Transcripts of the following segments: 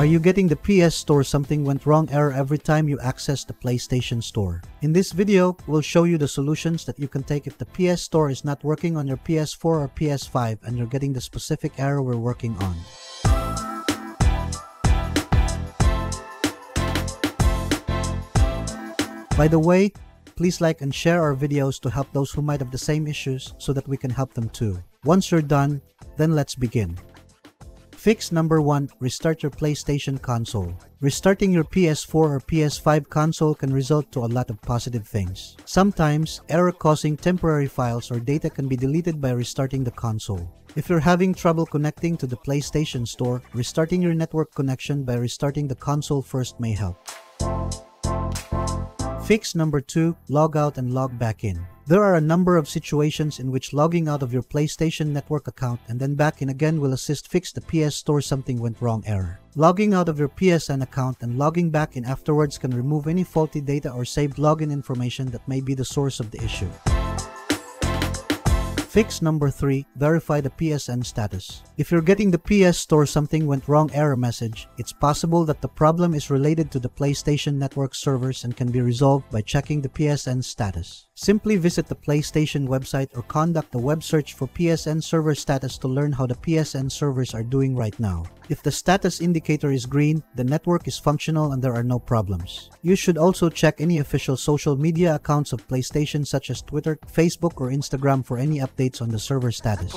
Are you getting the PS Store something went wrong error every time you access the PlayStation Store? In this video, we'll show you the solutions that you can take if the PS Store is not working on your PS4 or PS5 and you're getting the specific error we're working on. By the way, please like and share our videos to help those who might have the same issues so that we can help them too. Once you're done, then let's begin. Fix number 1. Restart your PlayStation console. Restarting your PS4 or PS5 console can result to a lot of positive things. Sometimes, error-causing temporary files or data can be deleted by restarting the console. If you're having trouble connecting to the PlayStation Store, restarting your network connection by restarting the console first may help. Fix number 2. Log out and log back in. There are a number of situations in which logging out of your PlayStation Network account and then back in again will assist fix the PS Store something went wrong error. Logging out of your PSN account and logging back in afterwards can remove any faulty data or saved login information that may be the source of the issue. Fix number 3. Verify the PSN status. If you're getting the PS Store something went wrong error message, it's possible that the problem is related to the PlayStation Network servers and can be resolved by checking the PSN status. Simply visit the PlayStation website or conduct a web search for PSN server status to learn how the PSN servers are doing right now. If the status indicator is green, the network is functional and there are no problems. You should also check any official social media accounts of PlayStation such as Twitter, Facebook, or Instagram for any updates on the server status.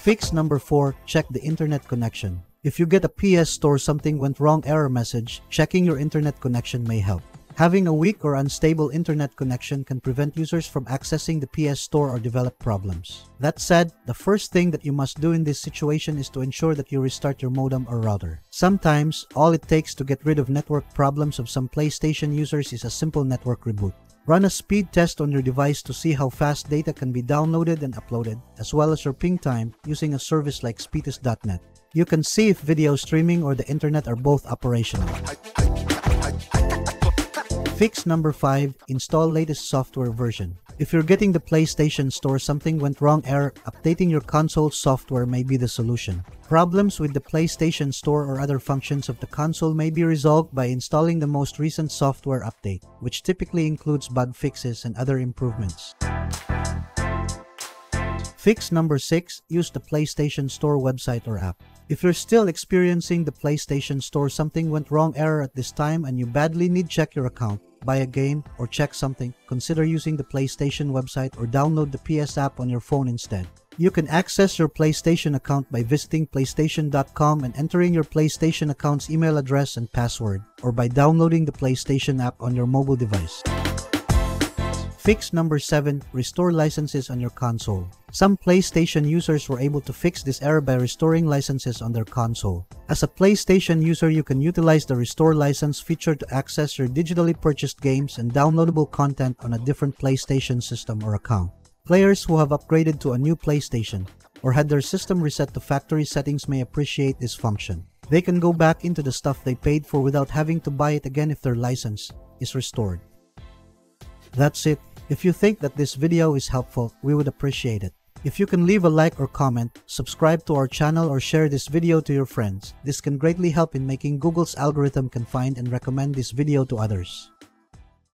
Fix number 4. Check the internet connection. If you get a PS Store something went wrong error message, checking your internet connection may help. Having a weak or unstable internet connection can prevent users from accessing the PS Store or develop problems. That said, the first thing that you must do in this situation is to ensure that you restart your modem or router. Sometimes, all it takes to get rid of network problems of some PlayStation users is a simple network reboot. Run a speed test on your device to see how fast data can be downloaded and uploaded, as well as your ping time using a service like speedtest.net. You can see if video streaming or the internet are both operational. Fix number 5. Install latest software version. If you're getting the PlayStation Store something went wrong error, updating your console's software may be the solution. Problems with the PlayStation Store or other functions of the console may be resolved by installing the most recent software update, which typically includes bug fixes and other improvements. Fix number 6. Use the PlayStation Store website or app. If you're still experiencing the PlayStation Store something went wrong error at this time and you badly need to check your account, buy a game, or check something, consider using the PlayStation website or download the PS app on your phone instead. You can access your PlayStation account by visiting playstation.com and entering your PlayStation account's email address and password, or by downloading the PlayStation app on your mobile device. Fix number 7. Restore licenses on your console. Some PlayStation users were able to fix this error by restoring licenses on their console. As a PlayStation user, you can utilize the Restore License feature to access your digitally purchased games and downloadable content on a different PlayStation system or account. Players who have upgraded to a new PlayStation or had their system reset to factory settings may appreciate this function. They can go back into the stuff they paid for without having to buy it again if their license is restored. That's it. If you think that this video is helpful, we would appreciate it. If you can leave a like or comment, subscribe to our channel or share this video to your friends. This can greatly help in making Google's algorithm can find and recommend this video to others.